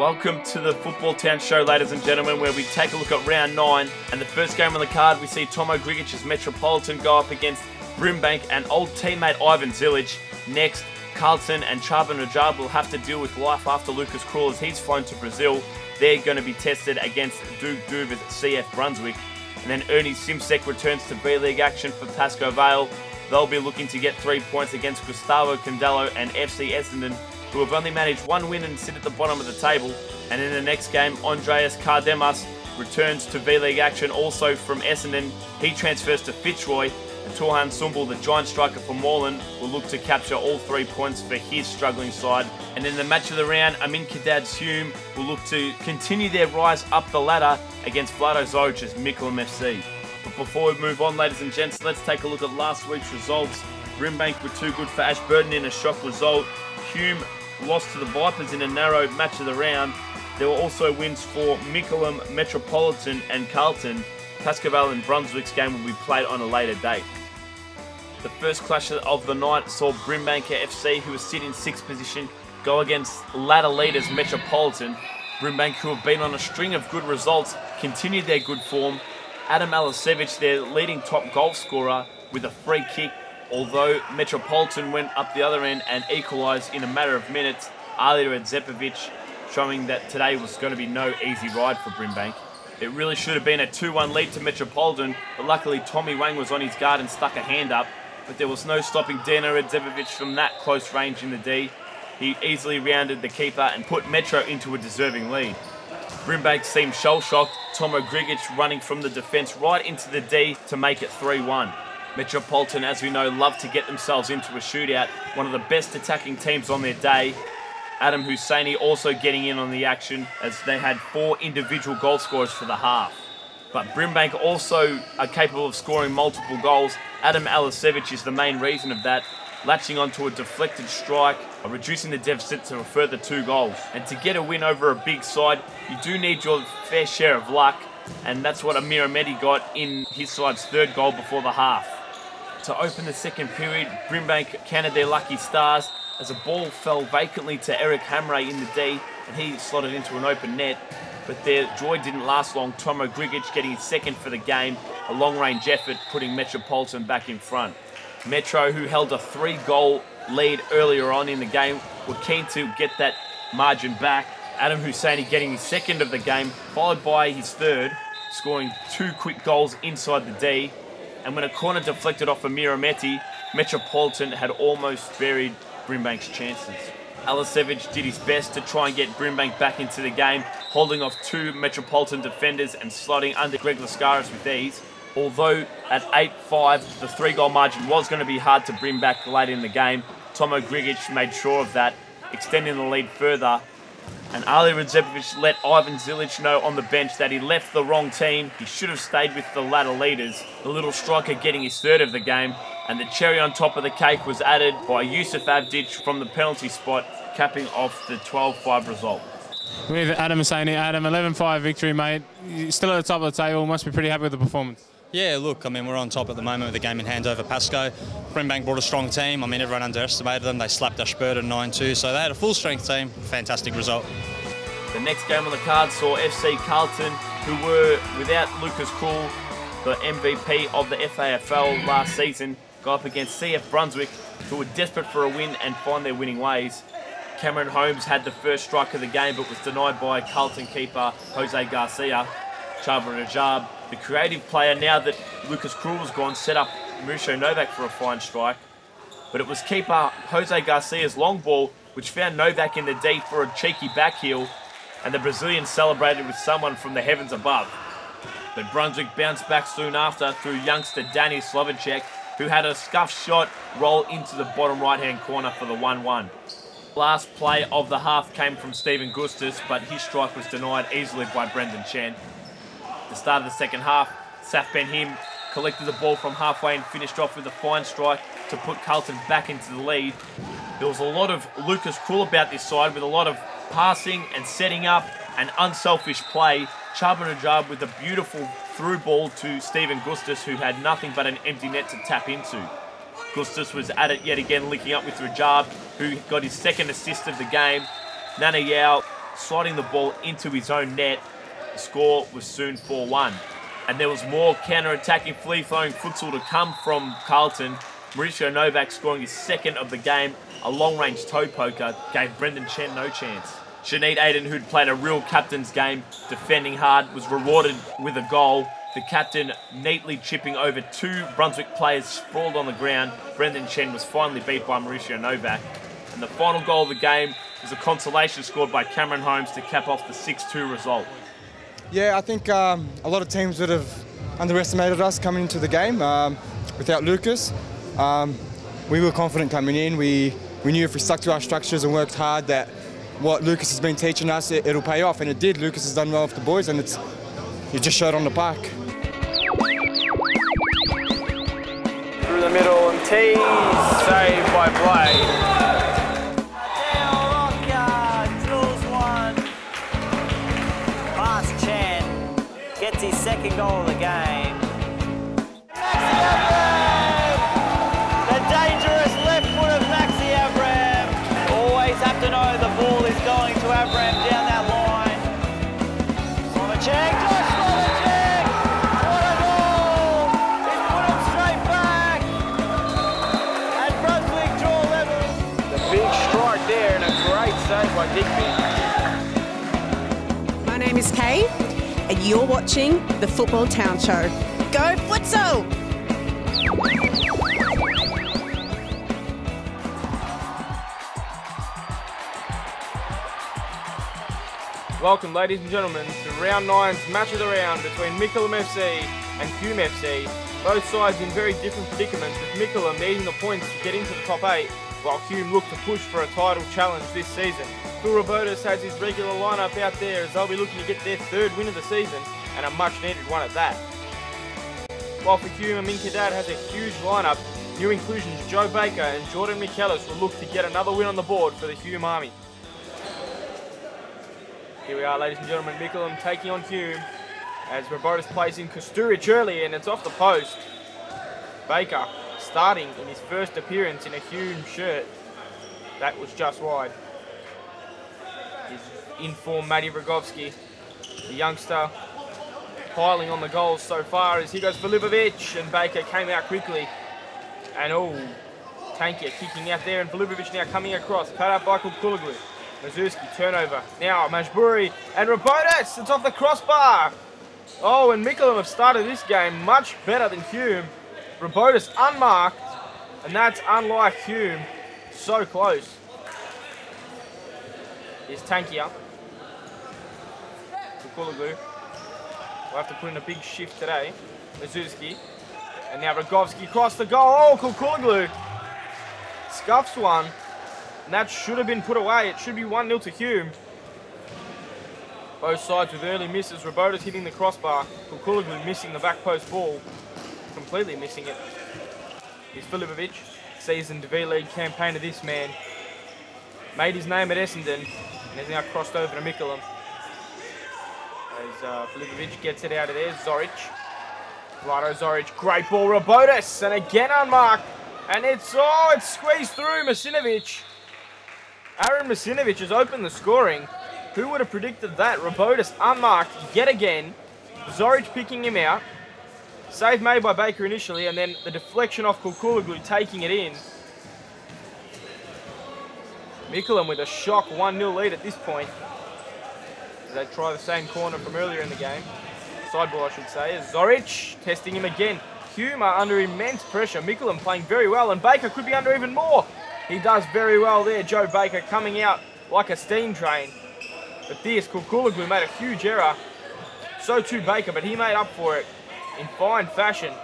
Welcome to the Football Town Show, ladies and gentlemen, where we take a look at round 9. And the first game on the card, we see Tomo Grgic's Metropolitan go up against Brimbank and old teammate Ivan Zilic. Next, Carlton and Chabon Rajab will have to deal with life after Lucas Kruhl as he's flown to Brazil. They're going to be tested against Duke Duva's CF Brunswick. And then Ernie Simsek returns to B-League action for Pascoe Vale. They'll be looking to get 3 points against Gustavo Candelo and FC Essendon, who have only managed one win and sit at the bottom of the table. And in the next game, Andres Cardenas returns to V-League action, also from Essendon. He transfers to Fitzroy, and Turhan Sumbul, the giant striker for Moreland, will look to capture all 3 points for his struggling side. And in the match of the round, Amin Khadad's Hulme will look to continue their rise up the ladder against Vlado Zoric's Mickleham FC. But before we move on, ladies and gents, let's take a look at last week's results. Brimbank were too good for Ashburton in a shock result. Hulme lost to the Vipers in a narrow match of the round. There were also wins for Mickleham, Metropolitan and Carlton. Pascoe Vale and Brunswick's game will be played on a later date. The first clash of the night saw Brimbank FC, who was sitting in 6th position, go against ladder leaders Metropolitan. Brimbank, who have been on a string of good results, continued their good form. Adam Alisevic, their leading top goal scorer, with a free kick, although Metropolitan went up the other end and equalised in a matter of minutes. Arli Redzepovic showing that today was going to be no easy ride for Brimbank. It really should have been a 2-1 lead to Metropolitan, but luckily Tommy Wang was on his guard and stuck a hand up, but there was no stopping Dino Redzepovic from that close range in the D. He easily rounded the keeper and put Metro into a deserving lead. Brimbank seemed shell-shocked, Tomo Grgic running from the defence right into the D to make it 3-1. Metropolitan, as we know, love to get themselves into a shootout, one of the best attacking teams on their day. Adam Husseini also getting in on the action, as they had 4 individual goal scorers for the half. But Brimbank also are capable of scoring multiple goals. Adam Alisevic is the main reason of that, latching onto a deflected strike, reducing the deficit to a further 2 goals. And to get a win over a big side, you do need your fair share of luck, and that's what Amir Ameti got in his side's 3rd goal before the half. To open the second period, Brimbank counted their lucky stars as a ball fell vacantly to Eric Hamray in the D, and he slotted into an open net. But their joy didn't last long, Tomo Grgic getting his 2nd for the game, a long-range effort putting Metropolitan back in front. Metro, who held a 3-goal lead earlier on in the game, were keen to get that margin back. Adam Husseini getting his 2nd of the game, followed by his 3rd, scoring 2 quick goals inside the D. And when a corner deflected off Amir Ameti, Metropolitan had almost buried Brimbank's chances. Alisevic did his best to try and get Brimbank back into the game, holding off 2 Metropolitan defenders and slotting under Greg Lascaris with ease. Although at 8-5, the 3-goal margin was going to be hard to bring back late in the game. Tomo Grgic made sure of that, extending the lead further. And Arli Redzepovic let Ivan Zilic know on the bench that he left the wrong team. He should have stayed with the latter leaders. The little striker getting his 3rd of the game. And the cherry on top of the cake was added by Yusuf Abdic from the penalty spot, capping off the 12-5 result. With Adam Husseini, Adam, 11-5 victory, mate. You're still at the top of the table, must be pretty happy with the performance. Yeah, look, I mean, we're on top at the moment with the game in hand over Pascoe. Brimbank brought a strong team. I mean, everyone underestimated them. They slapped Ashburton 9-2, so they had a full-strength team. Fantastic result. The next game on the card saw FC Carlton, who were without Lucas Kruhl, the MVP of the FAFL last season, go up against CF Brunswick, who were desperate for a win and find their winning ways. Cameron Holmes had the first strike of the game, but was denied by Carlton keeper Jose Garcia. Chabon Rajab, the creative player, now that Lucas Kruhl was gone, set up Musho Novak for a fine strike. But it was keeper Jose Garcia's long ball which found Novak in the D for a cheeky backheel, and the Brazilian celebrated with someone from the heavens above. But Brunswick bounced back soon after through youngster Danny Slovacek, who had a scuff shot roll into the bottom right-hand corner for the 1-1. Last play of the half came from Stephen Gustis, but his strike was denied easily by Brendan Chen. The start of the second half, Saf Ben-Him collected the ball from halfway and finished off with a fine strike to put Carlton back into the lead. There was a lot of Lucas Kruhl about this side, with a lot of passing and setting up and unselfish play. Chabon Rajab with a beautiful through ball to Stephen Gustis, who had nothing but an empty net to tap into. Gustis was at it yet again, linking up with Rajab, who got his 2nd assist of the game. Nana Yao sliding the ball into his own net. The score was soon 4-1. And there was more counter-attacking, flea-flowing futsal to come from Carlton. Mauricio Novak scoring his second of the game. A long-range toe poker gave Brendan Chen no chance. Shanique Aiden, who'd played a real captain's game, defending hard, was rewarded with a goal. The captain neatly chipping over two Brunswick players sprawled on the ground. Brendan Chen was finally beat by Mauricio Novak. And the final goal of the game was a consolation scored by Cameron Holmes to cap off the 6-2 result. Yeah, I think a lot of teams would have underestimated us coming into the game without Lucas. We were confident coming in. We knew if we stuck to our structures and worked hard that what Lucas has been teaching us, it'll pay off, and it did. Lucas has done well with the boys, and it just showed on the park. Through the middle and tee, saved by Blade. Gets his second goal of the game. Maxi Avram! The dangerous left foot of Maxi Avram. Always have to know the ball is going to Avram down that line. Slovacek, Josh Slovacek! What a goal! He's put him straight back. And Brunswick draw level. The big strike there and a great save by Digby. My name is Kay, and you're watching the Football Town Show. Go Futsal! Welcome, ladies and gentlemen, to Round 9's match of the round between Mickleham FC and Hulme FC. Both sides in very different predicaments, with Mickleham needing the points to get into the top 8, while Hulme look to push for a title challenge this season. Phil Robotis has his regular lineup out there as they'll be looking to get their third win of the season, and a much needed one at that. While for Hulme, Amin Haddad has a huge lineup. New inclusions Joe Baker and Jordan Michelis will look to get another win on the board for the Hulme Army. Here we are, ladies and gentlemen, Mickleham taking on Hulme as Robotis plays in Kasturic early, and it's off the post. Baker starting in his first appearance in a Hulme shirt. That was just wide. His in-form Matty Rogowski, the youngster, piling on the goals so far as he goes for Filipovic, and Baker came out quickly. And Tankia kicking out there, and Filipovic now coming across. Pat out by Kukuloglu. Mazurski, turnover. Now Majburi and Robotis, it's off the crossbar. Oh, and Mickleham have started this game much better than Hulme. Robotis unmarked, and that's unlike Hulme. So close. Here's Tankia. Kukuloglu. We'll have to put in a big shift today. Mazurski. And now Rogowski across the goal. Oh, Kukuloglu scuffs one. And that should have been put away. It should be 1-0 to Hulme. Both sides with early misses. Robotis hitting the crossbar. Kukuloglu missing the back post ball. Completely missing it. Here's Filipovic. Seasoned V-League campaigner, this man. Made his name at Essendon and has now crossed over to Mickleham. As Filipovic gets it out of there, Zorich. Vlado Zorich, great ball, Robotis, and again unmarked. And it's squeezed through Misinovic. Aaron Misinovic has opened the scoring. Who would have predicted that? Robotis unmarked yet again. Zorich picking him out. Save made by Baker initially, and then the deflection off Kukuloglu taking it in. Mickleham with a shock 1-0 lead at this point. They try the same corner from earlier in the game. Sideball, I should say, as Zorich testing him again. Hulme are under immense pressure. Mickleham playing very well, and Baker could be under even more. He does very well there. Joe Baker coming out like a steam train. But this, Kukuloglu made a huge error. So too Baker, but he made up for it in fine fashion.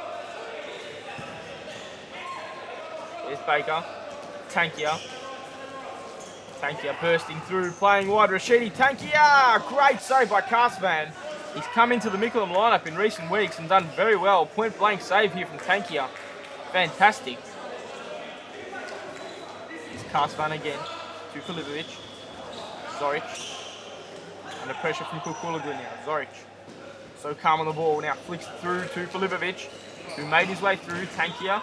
There's Baker. Tankia. Tankia bursting through, playing wide. Rashidi Tankia! Great save by Karsvan. He's come into the Mickleham lineup in recent weeks and done very well. Point blank save here from Tankia. Fantastic. It's Karsvan again to Filipovic. Zorich. Under pressure from Kukuloglu now. Zorich. So calm on the ball. Now flicks through to Filipovic, who made his way through. Tankia.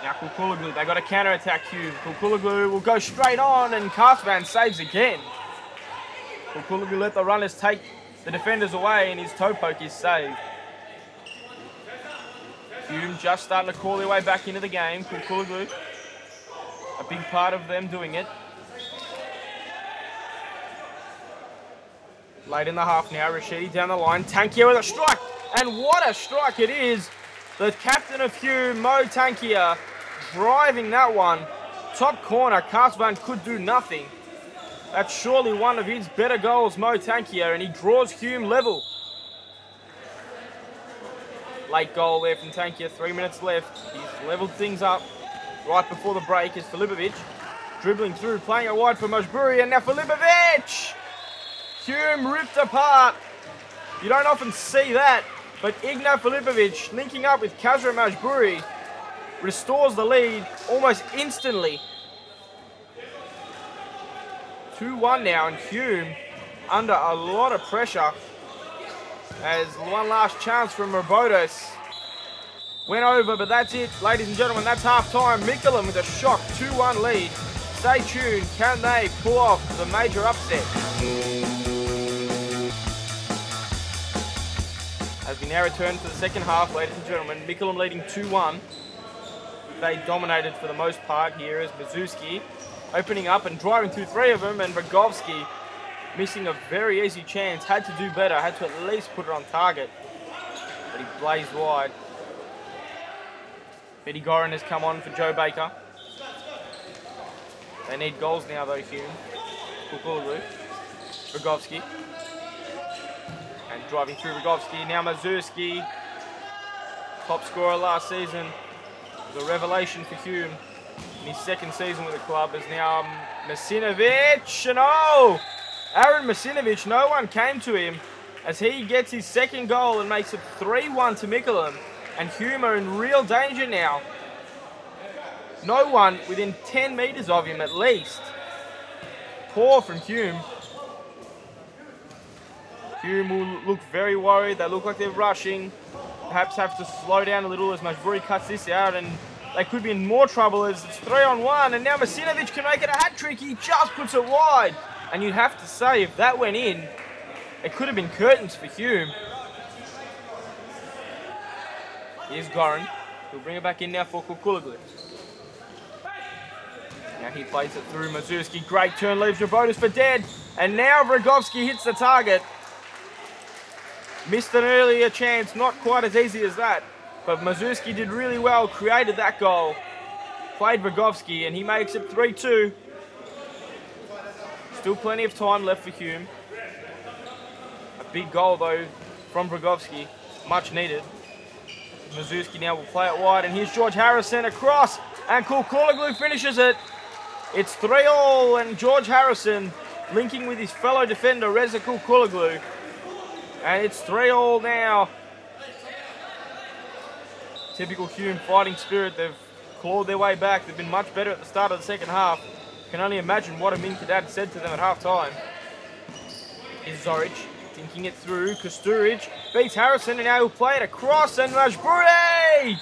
Now Kukuloglu, they got a counter-attack. Hulme. Kukuloglu will go straight on, and Karsvan saves again. Kukuloglu let the runners take the defenders away, and his toe poke is saved. Hume just starting to call their way back into the game. Kukuloglu, a big part of them doing it. Late in the half now, Rashidi down the line. Tankia with a strike, and what a strike it is. The captain of Hume, Mo Tankia, driving that one. Top corner, Karsvan could do nothing. That's surely one of his better goals, Mo Tankia, and he draws Hume level. Late goal there from Tankia, 3 minutes left. He's levelled things up right before the break as Filipovic dribbling through, playing it wide for Majburi, and now Filipovic! Hume ripped apart. You don't often see that, but Igna Filipovic linking up with Kazra Majburi restores the lead almost instantly. 2-1 now, and Hume under a lot of pressure as one last chance from Robotos went over, but that's it, ladies and gentlemen. That's half time. Mickleham with a shock 2-1 lead. Stay tuned. Can they pull off the major upset? As we now return to the second half, ladies and gentlemen, Mickleham leading 2-1. They dominated for the most part here as Mazurski opening up and driving through three of them, and Rogowski missing a very easy chance. Had to do better, had to at least put it on target. But he blazed wide. Betty Gorin has come on for Joe Baker. They need goals now though, Hume. Kukuloglu, Rogowski. And driving through Rogowski, now Mazurski. Top scorer last season. It was a revelation for Hume in his second season with the club. Is now Mesinovic, and oh! Aaron Mesinovic, no one came to him as he gets his second goal and makes it 3-1 to Mickleham. And Hume are in real danger now. No one within 10 metres of him at least. Poor from Hume. Hume will look very worried. They look like they're rushing. Perhaps have to slow down a little as Majburi cuts this out, and they could be in more trouble as it's 3-on-1. And now Mesinovic can make it a hat-trick. He just puts it wide. And you'd have to say, if that went in, it could have been curtains for Hume. Here's Gorin. He'll bring it back in now for Kukuloglu. Now he plays it through Mazurski. Great turn, leaves Robotos for dead. And now Rogowski hits the target. Missed an earlier chance, not quite as easy as that. But Mazurski did really well, created that goal. Played Rogowski, and he makes it 3-2. Still plenty of time left for Hume. A big goal though from Rogowski, much needed. Mazurski now will play it wide, and here's George Harrison across, and Kukuloglu finishes it. It's 3-all, and George Harrison linking with his fellow defender Reza Kukuloglu, and it's 3-all now. Typical Hume fighting spirit. They've clawed their way back. They've been much better at the start of the second half. Can only imagine what Amin Kadad said to them at half-time. Here's Zorich, thinking it through. Kosturich beats Harrison, and now he'll play it across, and Majburi!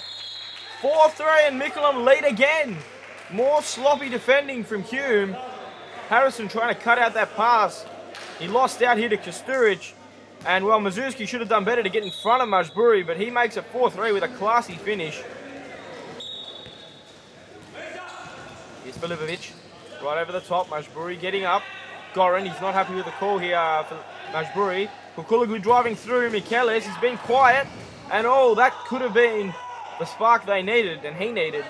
4-3, and Mickleham lead again. More sloppy defending from Hume. Harrison trying to cut out that pass. He lost out here to Kosturich, and, well, Mazurski should have done better to get in front of Majburi, but he makes it 4-3 with a classy finish. Here's Filipovic. Right over the top, Majburi getting up. Gorin, he's not happy with the call here for Majburi. Kukuloglu driving through Michelis, he's been quiet. And oh, that could have been the spark they needed, and he needed.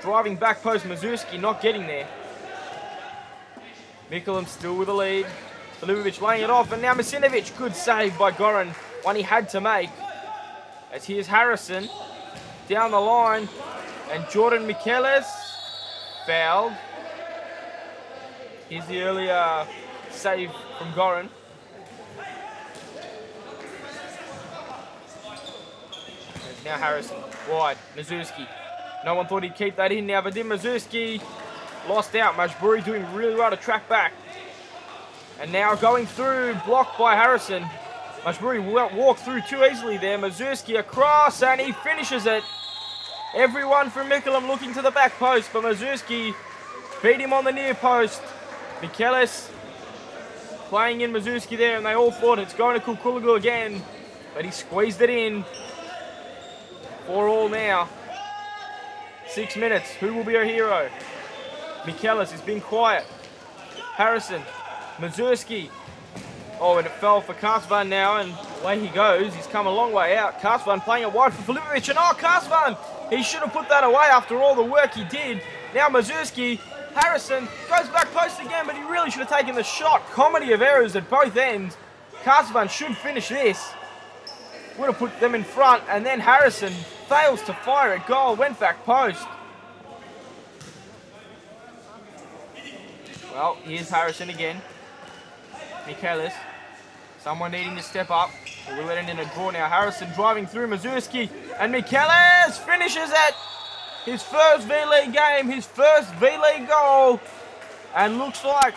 Driving back post, Mazurski not getting there. Mickleham still with the lead. Filipovic laying it off, and now Mesinovic, good save by Gorin. One he had to make. As here's Harrison, down the line. And Jordan Michelis, fouled. Here's the earlier save from Gorin. There's now Harrison, wide, Mazurski. No one thought he'd keep that in now, but then Mazurski lost out. Majburi doing really well to track back. And now going through, blocked by Harrison. Majburi walked through too easily there. Mazurski across, and he finishes it. Everyone from Mickleham looking to the back post, but Mazurski beat him on the near post. Michelis playing in Mazurski there, and they all fought. It's going to Kukuloglu again, but he squeezed it in. 4-all now. 6 minutes. Who will be our hero? Michelis has been quiet. Harrison. Mazurski. Oh, and it fell for Karsvan now, and away he goes. He's come a long way out. Karsvan playing it wide for Filipovic, and oh, Karsvan! He should have put that away after all the work he did. Now Mazurski. Harrison goes back post again, but he really should have taken the shot. Comedy of errors at both ends. Karsvan should finish this. Would have put them in front, and then Harrison fails to fire at goal, went back post. Well, here's Harrison again. Michelis, someone needing to step up. We'll let it in a draw now. Harrison driving through Mazurski, and Michelis finishes it. His first V-League game, his first V-League goal, and looks like,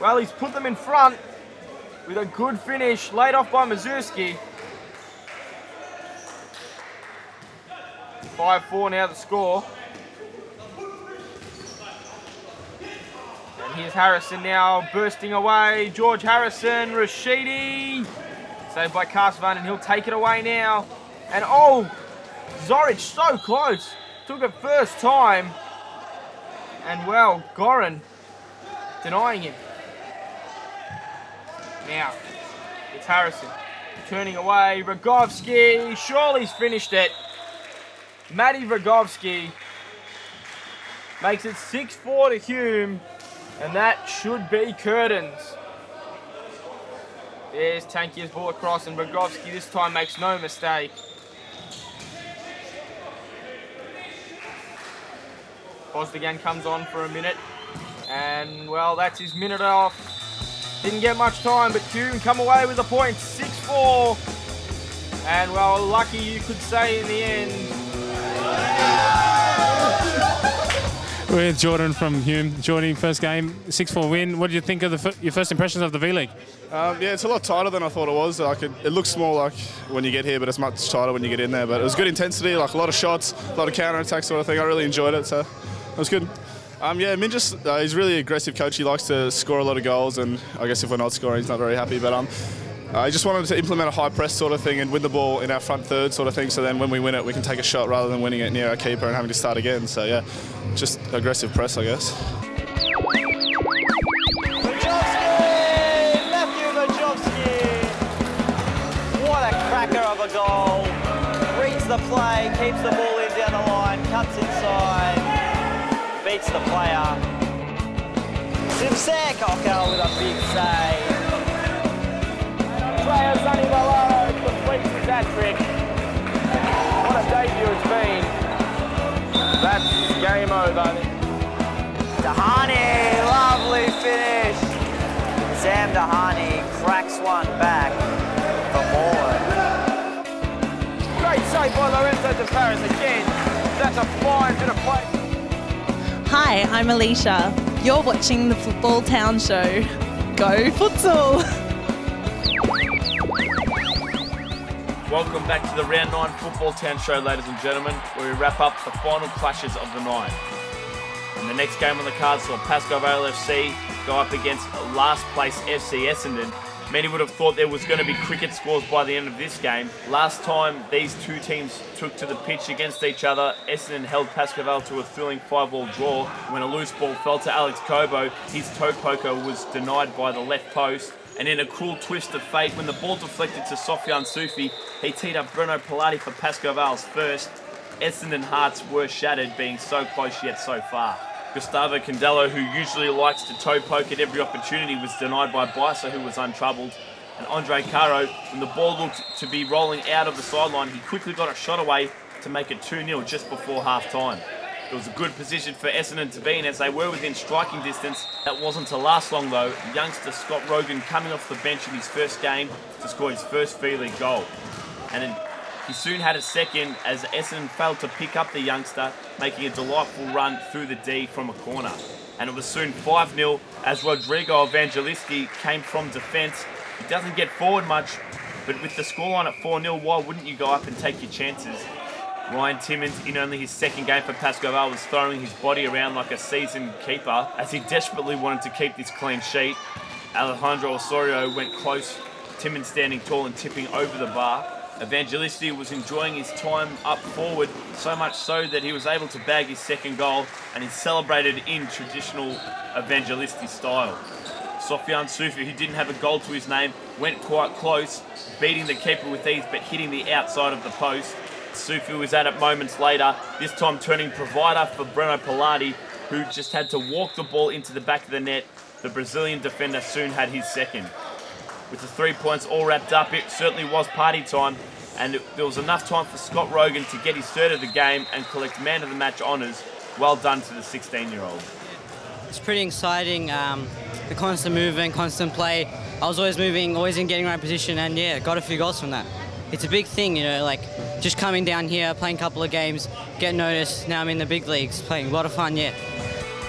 well, he's put them in front with a good finish, laid off by Mazurski. 5-4 now the score. And here's Harrison now bursting away. George Harrison, Rashidi. Saved by Karsvan, and he'll take it away now. And oh, Zorich so close. Took it first time. And well, Goran denying him. Now, it's Harrison turning away. Rogowski, surely's finished it. Matty Rogowski makes it 6-4 to Hulme, and that should be curtains. There's Tankia's ball across, and Rogowski this time makes no mistake. Bosdigan comes on for a minute, and well, that's his minute off. Didn't get much time, but Hulme come away with a point, 6-4. And well, lucky you could say in the end. With Jordan from Hulme. Jordan, first game, 6-4 win. What did you think of your first impressions of the V-League? Yeah, it's a lot tighter than I thought it was. It looks small when you get here, but it's much tighter when you get in there. But it was good intensity, a lot of shots, a lot of counter-attack sort of thing. I really enjoyed it, so it was good. Yeah, Minja's, he's really an aggressive coach. He likes to score a lot of goals, and I guess if we're not scoring, he's not very happy. But I just wanted to implement a high press sort of thing and win the ball in our front third sort of thing, so then when we win it, we can take a shot rather than winning it near our keeper and having to start again. So yeah, just aggressive press, I guess. Rajovski! Matthew Rajovski! What a cracker of a goal. Reads the play, keeps the ball in down the line, cuts inside, beats the player. Zivsek, Oka with a big save. Player Sonny Malone completes his hat-trick. What a debut it's been. That's game over. Dahani, lovely finish. Sam Dahani cracks one back for Moreland. Great save by Lorenzo De Paris again. That's a fine bit of play. Hi, I'm Alicia. You're watching the Football Town Show. Go futsal! Welcome back to the Round 9 Football Town Show, ladies and gentlemen, where we wrap up the final clashes of the night. And the next game on the card saw Pascoe Vale FC go up against last place FC Essendon. Many would have thought there was going to be cricket scores by the end of this game. Last time these two teams took to the pitch against each other, Essendon held Pascoe Vale to a thrilling 5-all draw when a loose ball fell to Alex Cobo. His toe poker was denied by the left post. And in a cruel twist of fate, when the ball deflected to Sofyan Sufi, he teed up Bruno Pilati for Pascoe Vale's first. Essendon hearts were shattered, being so close yet so far. Gustavo Candelo, who usually likes to toe poke at every opportunity, was denied by Biser, who was untroubled. And Andre Caro, when the ball looked to be rolling out of the sideline, he quickly got a shot away to make it 2-0 just before half-time. It was a good position for Essendon to be in as they were within striking distance. That wasn't to last long though. Youngster Scott Rogan coming off the bench in his first game to score his first V-League goal. And he soon had a second as Essendon failed to pick up the youngster, making a delightful run through the D from a corner. And it was soon 5-0 as Rodrigo Evangelisti came from defence. He doesn't get forward much, but with the scoreline at 4-0, why wouldn't you go up and take your chances? Ryan Timmins, in only his second game for Pascoe Vale, was throwing his body around like a seasoned keeper as he desperately wanted to keep this clean sheet. Alejandro Osorio went close, Timmins standing tall and tipping over the bar. Evangelisti was enjoying his time up forward, so much so that he was able to bag his second goal, and he celebrated in traditional Evangelisti style. Sofiane Soufi, who didn't have a goal to his name, went quite close, beating the keeper with ease but hitting the outside of the post. Soufi was at it moments later, this time turning provider for Breno Pilati, who just had to walk the ball into the back of the net. The Brazilian defender soon had his second. With the 3 points all wrapped up, it certainly was party time, and there was enough time for Scott Rogan to get his third of the game and collect man of the match honours. Well done to the 16-year-old. It's pretty exciting, the constant movement, constant play. I was always moving, always in getting right position, and yeah, got a few goals from that. It's a big thing, you know, like just coming down here, playing a couple of games, get noticed, now I'm in the big leagues, playing a lot of fun, yeah.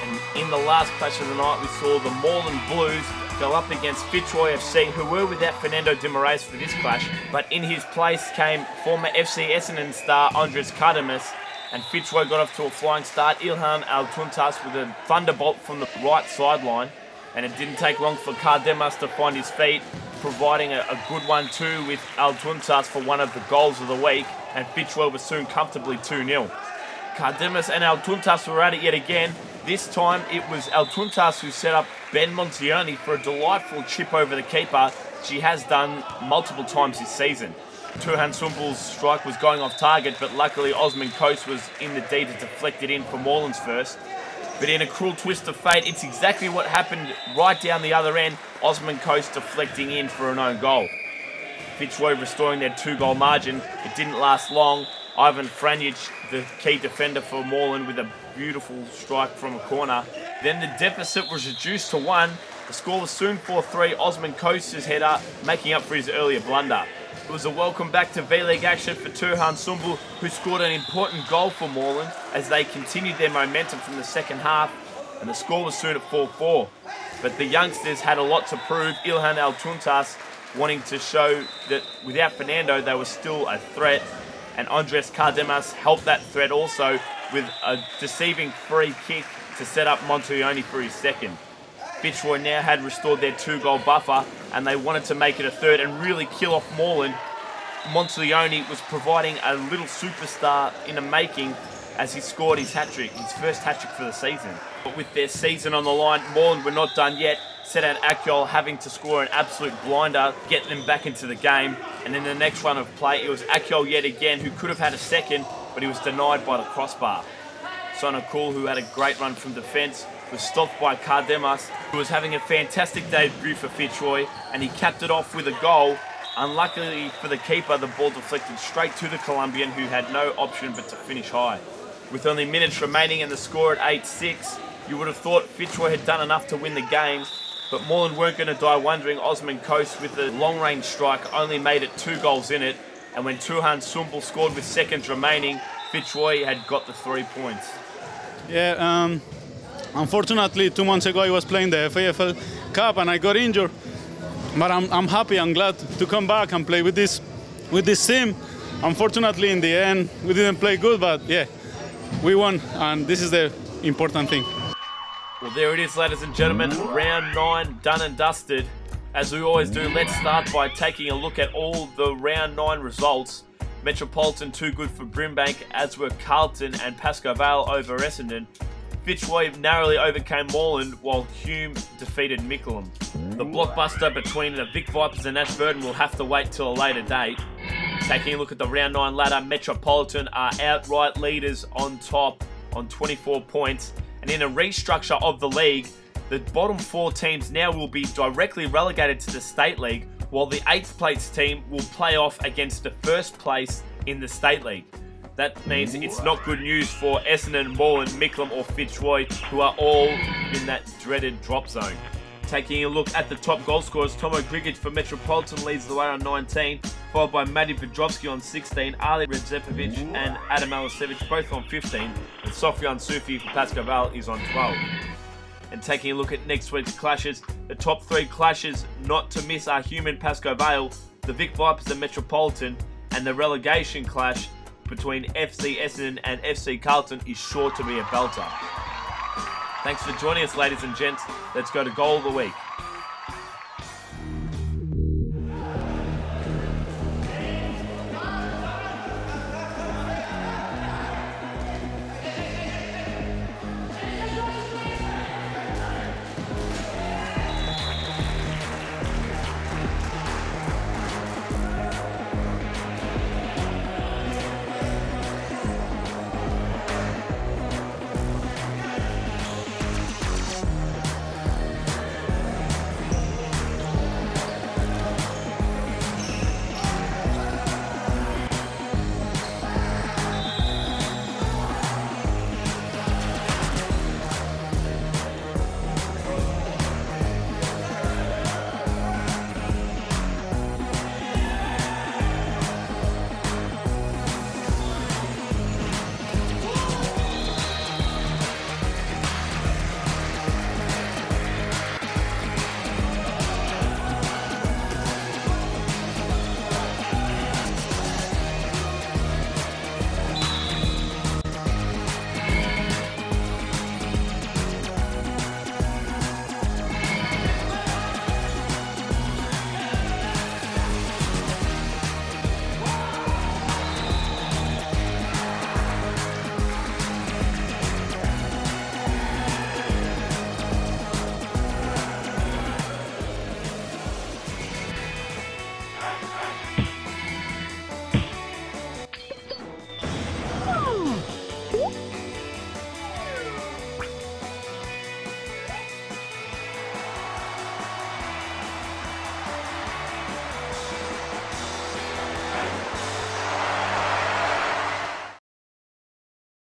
And in the last clash of the night, we saw the Moreland Blues go up against Fitzroy FC, who were without Fernando Guimarães for this clash, but in his place came former FC Essendon star Andres Cardenas, and Fitzroy got off to a flying start. Ilham Altuntas with a thunderbolt from the right sideline, and it didn't take long for Cardenas to find his feet, providing a good 1-2 with Altuntas for one of the goals of the week, and Fitzroy was soon comfortably 2-0. Cardenas and Altuntas were at it yet again. This time it was Altuntas who set up Ben Montioni for a delightful chip over the keeper. She has done multiple times this season. Turhan Sumbul's strike was going off target, but luckily Osman Coates was in the D to deflect it in for Moreland's first. But in a cruel twist of fate, it's exactly what happened right down the other end. Osman Coates deflecting in for an own goal. Fitzroy restoring their two-goal margin. It didn't last long. Ivan Franjic, the key defender for Moreland, with a beautiful strike from a corner. Then the deficit was reduced to 1. The score was soon 4-3. Osman Coates' header making up for his earlier blunder. It was a welcome back to V-League action for Turhan Sumbul, who scored an important goal for Moreland as they continued their momentum from the second half, and the score was soon at 4-4. But the youngsters had a lot to prove. Ilhan Altuntas wanting to show that without Fernando they were still a threat, and Andres Cardenas helped that threat also with a deceiving free kick to set up Montioni for his second. Fitzroy now had restored their two-goal buffer, and they wanted to make it a third and really kill off Moreland. Montioni was providing a little superstar in the making as he scored his hat-trick, his first hat-trick for the season. But with their season on the line, Moreland were not done yet. Sedat Akyol having to score an absolute blinder, get them back into the game. And in the next run of play, it was Akyol yet again who could have had a second, but he was denied by the crossbar. Sonakul, who had a great run from defence, was stopped by Cardenas, who was having a fantastic debut for Fitzroy, and he capped it off with a goal. Unluckily for the keeper, the ball deflected straight to the Colombian, who had no option but to finish high. With only minutes remaining and the score at 8-6, you would have thought Fitzroy had done enough to win the game, but Moreland weren't going to die wondering. Osman Coates, with a long-range strike, only made it 2 goals in it, and when Turhan Sumbul scored with seconds remaining, Fitzroy had got the 3 points. Yeah, unfortunately 2 months ago I was playing the FAFL Cup and I got injured, but I'm happy, I'm glad to come back and play with this team. Unfortunately in the end we didn't play good, but yeah, we won, and this is the important thing. Well, there it is, ladies and gentlemen, round 9 done and dusted. As we always do, let's start by taking a look at all the round 9 results. Metropolitan too good for Brimbank, as were Carlton and Pascoe Vale over Essendon. Fitzroy narrowly overcame Moreland, while Hulme defeated Mickleham. The blockbuster between the Vic Vipers and Ashburton will have to wait till a later date. Taking a look at the round 9 ladder, Metropolitan are outright leaders on top on 24 points. And in a restructure of the league, the bottom 4 teams now will be directly relegated to the State League, while the 8th place team will play off against the 1st place in the State League. That means it's not good news for Essendon, Moreland, Mickleham or Fitzroy, who are all in that dreaded drop zone. Taking a look at the top goal scorers, Tomo Grgic for Metropolitan leads the way on 19, followed by Matty Rogowski on 16, Arli Redzepovic and Adam Alisevic both on 15, and Sofiane Soufi for Pascoe Vale is on 12. And taking a look at next week's clashes, the top 3 clashes not to miss are Hulme and Pascoe Vale, the Vic Vipers and Metropolitan, and the relegation clash between FC Essendon and FC Carlton is sure to be a belter. Thanks for joining us, ladies and gents. Let's go to Goal of the Week.